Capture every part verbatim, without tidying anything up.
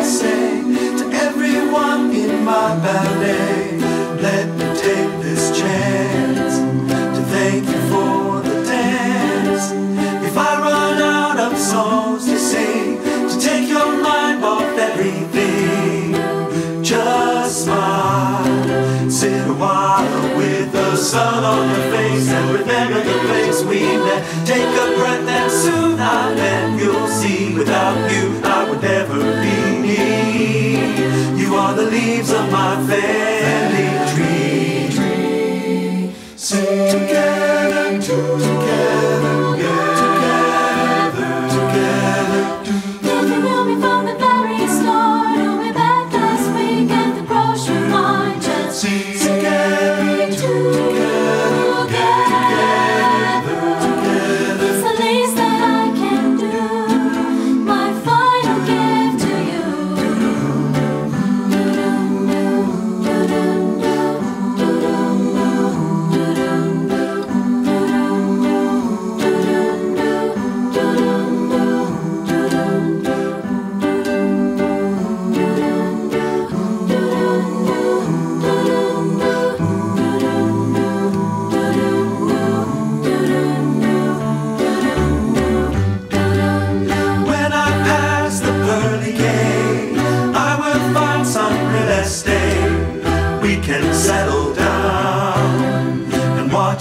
I say to everyone in my ballet, let me take this chance to thank you for the dance. If I run out of songs to sing, to take your mind off everything, just smile, sit a while with the sun on your face, and remember the place we met. Take a breath and soon I'll let you'll see, without you I would never be me. You are the leaves of my family tree, tree. Sing together, together, together, together. If you knew me from the very start, knew me back last week at the grocery mart, just sing together, together.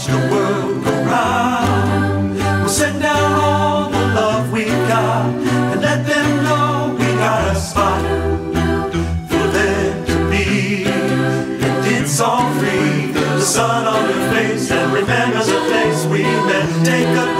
The world go round. We'll send down all the love we got and let them know we got a spot for them to be. And it's all free. The sun on your face and remembers the place we met. Take a